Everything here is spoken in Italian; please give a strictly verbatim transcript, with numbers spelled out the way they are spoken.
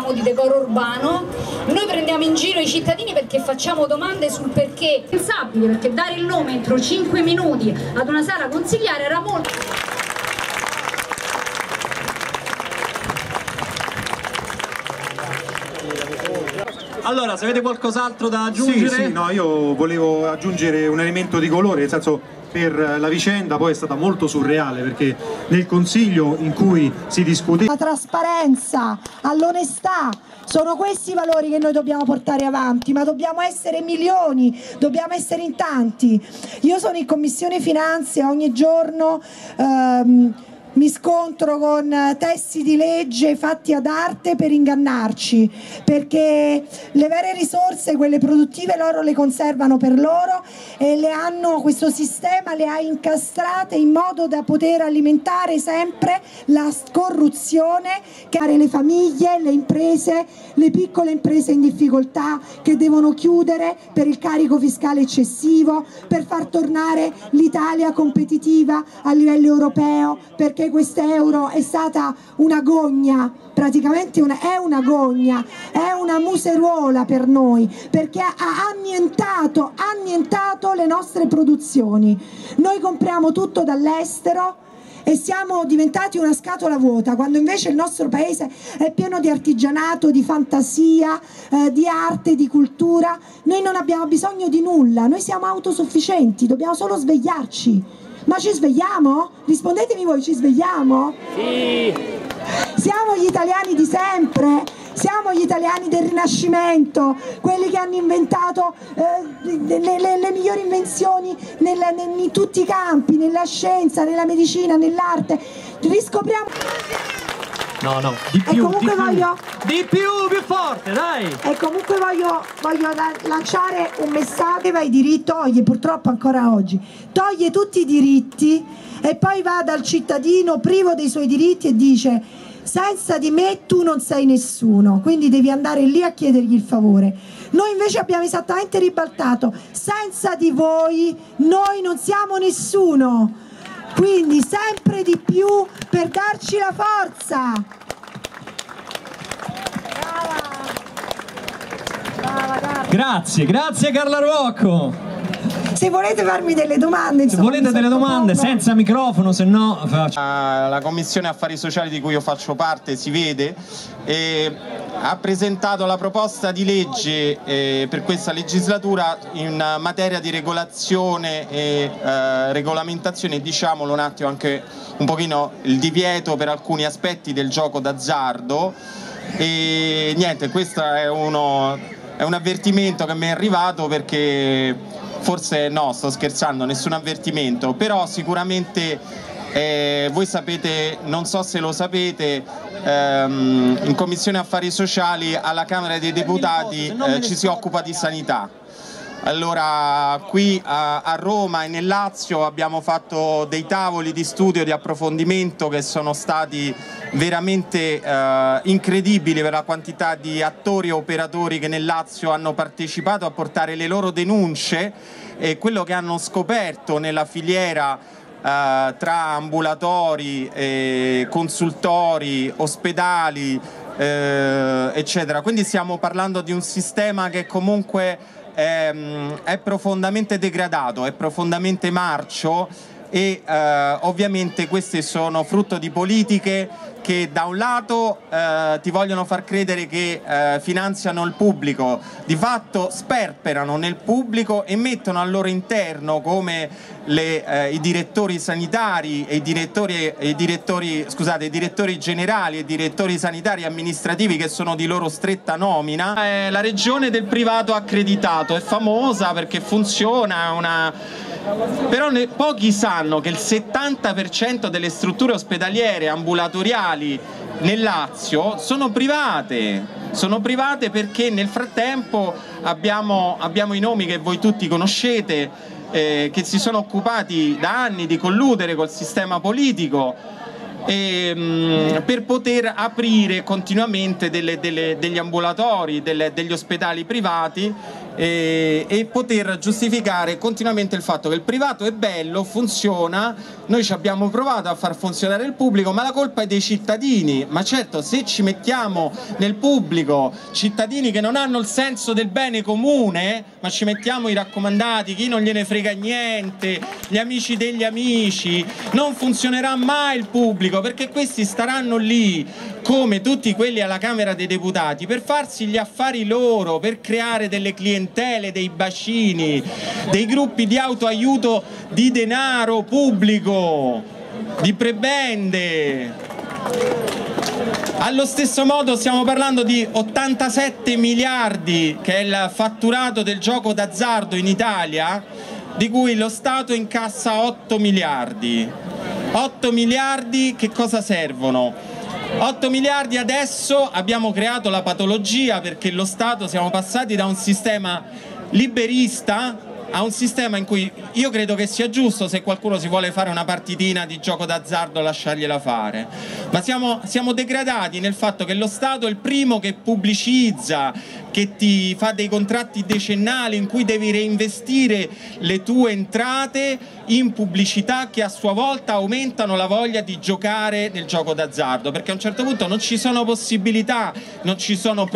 parliamo di decoro urbano, noi prendiamo in giro i cittadini perché facciamo domande sul perché. È impensabile, perché dare il nome entro cinque minuti ad una sala consigliare era molto... Allora, se avete qualcos'altro da aggiungere? Sì, sì, no, io volevo aggiungere un elemento di colore, nel senso per la vicenda poi è stata molto surreale, perché nel consiglio in cui si discute... La trasparenza, all'onestà, sono questi i valori che noi dobbiamo portare avanti, ma dobbiamo essere milioni, dobbiamo essere in tanti. Io sono in Commissione Finanze, ogni giorno... Ehm, mi scontro con testi di legge fatti ad arte per ingannarci, perché le vere risorse, quelle produttive, loro le conservano per loro e le hanno, questo sistema le ha incastrate in modo da poter alimentare sempre la corruzione che ha le famiglie, le imprese, le piccole imprese in difficoltà che devono chiudere per il carico fiscale eccessivo, per far tornare l'Italia competitiva a livello europeo, perché quest'euro è stata una gogna, praticamente una, è una gogna, è una museruola per noi, perché ha annientato, annientato le nostre produzioni. Noi compriamo tutto dall'estero e siamo diventati una scatola vuota, quando invece il nostro paese è pieno di artigianato, di fantasia, eh, di arte, di cultura. Noi non abbiamo bisogno di nulla, noi siamo autosufficienti, dobbiamo solo svegliarci. Ma ci svegliamo? Rispondetemi voi, ci svegliamo? Sì! Siamo gli italiani di sempre, siamo gli italiani del Rinascimento, quelli che hanno inventato eh, le, le, le migliori invenzioni nella, nel, in tutti i campi, nella scienza, nella medicina, nell'arte. Riscopriamo... No, no, di più, e comunque di più, voglio... di più, più forte, dai! E comunque voglio, voglio lanciare un messaggio che va ai diritti, toglie purtroppo ancora oggi, toglie tutti i diritti e poi va dal cittadino privo dei suoi diritti e dice senza di me tu non sei nessuno, quindi devi andare lì a chiedergli il favore. Noi invece abbiamo esattamente ribaltato, senza di voi noi non siamo nessuno. Quindi sempre di più per darci la forza. Brava. Brava, Carla. Grazie, grazie Carla Ruocco. Se volete farmi delle domande, insomma, se volete delle domande senza microfono, se no faccio. La Commissione Affari Sociali di cui io faccio parte, si vede, eh, ha presentato la proposta di legge eh, per questa legislatura in materia di regolazione e eh, regolamentazione, diciamolo un attimo, anche un pochino il divieto per alcuni aspetti del gioco d'azzardo. E niente, questo è uno è un avvertimento che mi è arrivato, perché forse no, sto scherzando, nessun avvertimento, però sicuramente eh, voi sapete, non so se lo sapete, ehm, in Commissione Affari Sociali alla Camera dei Deputati eh, ci si occupa di sanità. Allora qui a, a Roma e nel Lazio abbiamo fatto dei tavoli di studio, di approfondimento che sono stati veramente eh, incredibili per la quantità di attori e operatori che nel Lazio hanno partecipato a portare le loro denunce e quello che hanno scoperto nella filiera eh, tra ambulatori, eh, consultori, ospedali, eh, eccetera. Quindi stiamo parlando di un sistema che comunque... è profondamente degradato, è profondamente marcio e eh, ovviamente queste sono frutto di politiche che da un lato eh, ti vogliono far credere che eh, finanziano il pubblico, di fatto sperperano nel pubblico e mettono al loro interno come le, eh, i direttori sanitari e i direttori, i direttori, scusate, i direttori generali e i direttori sanitari e amministrativi che sono di loro stretta nomina. Eh, la regione del privato accreditato è famosa perché funziona una... Però ne, pochi sanno che il settanta per cento delle strutture ospedaliere ambulatoriali nel Lazio sono private. Sono private perché nel frattempo abbiamo, abbiamo i nomi che voi tutti conoscete, eh, che si sono occupati da anni di colludere col sistema politico e, mh, per poter aprire continuamente delle, delle, degli ambulatori, delle, degli ospedali privati e, e poter giustificare continuamente il fatto che il privato è bello, funziona, noi ci abbiamo provato a far funzionare il pubblico, ma la colpa è dei cittadini. Ma certo, se ci mettiamo nel pubblico cittadini che non hanno il senso del bene comune, ma ci mettiamo i raccomandati, chi non gliene frega niente, gli amici degli amici, non funzionerà mai il pubblico, perché questi staranno lì come tutti quelli alla Camera dei Deputati per farsi gli affari loro, per creare delle clientele, dei bacini, dei gruppi di autoaiuto di denaro pubblico, di prebende. Allo stesso modo stiamo parlando di ottantasette miliardi che è il fatturato del gioco d'azzardo in Italia, di cui lo Stato incassa otto miliardi. otto miliardi che cosa servono? otto miliardi adesso abbiamo creato la patologia, perché lo Stato, siamo passati da un sistema liberista a un sistema in cui io credo che sia giusto, se qualcuno si vuole fare una partitina di gioco d'azzardo, lasciargliela fare, ma siamo, siamo degradati nel fatto che lo Stato è il primo che pubblicizza, che ti fa dei contratti decennali in cui devi reinvestire le tue entrate in pubblicità, che a sua volta aumentano la voglia di giocare nel gioco d'azzardo, perché a un certo punto non ci sono possibilità, non ci sono